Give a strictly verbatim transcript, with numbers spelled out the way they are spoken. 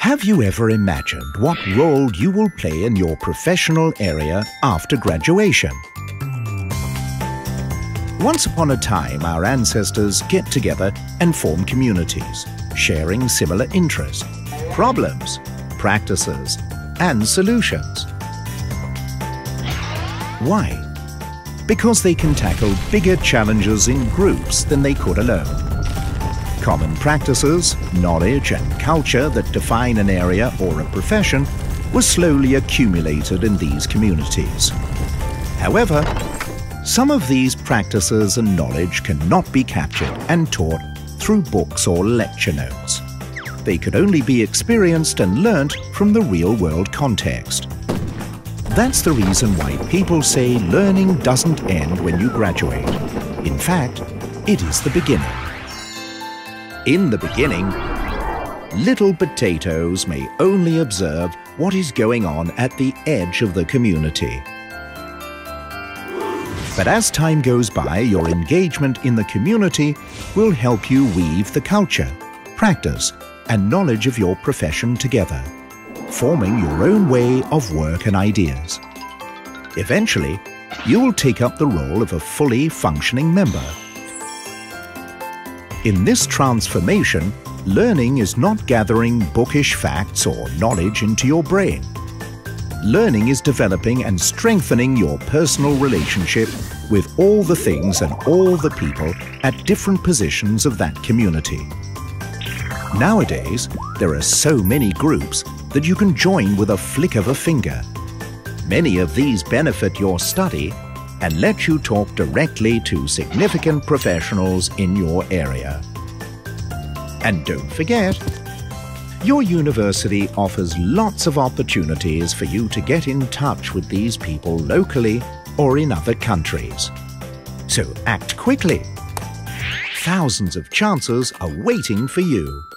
Have you ever imagined what role you will play in your professional area after graduation? Once upon a time, our ancestors get together and form communities, sharing similar interests, problems, practices, and solutions. Why? Because they can tackle bigger challenges in groups than they could alone. Common practices, knowledge and culture that define an area or a profession were slowly accumulated in these communities. However, some of these practices and knowledge cannot be captured and taught through books or lecture notes. They could only be experienced and learnt from the real-world context. That's the reason why people say learning doesn't end when you graduate. In fact, it is the beginning. In the beginning, little potatoes may only observe what is going on at the edge of the community. But as time goes by, your engagement in the community will help you weave the culture, practice, and knowledge of your profession together, forming your own way of work and ideas. Eventually, you will take up the role of a fully functioning member. In this transformation, learning is not gathering bookish facts or knowledge into your brain. Learning is developing and strengthening your personal relationship with all the things and all the people at different positions of that community. Nowadays, there are so many groups that you can join with a flick of a finger. Many of these benefit your study and let you talk directly to significant professionals in your area. And don't forget, your university offers lots of opportunities for you to get in touch with these people locally or in other countries. So act quickly. Thousands of chances are waiting for you.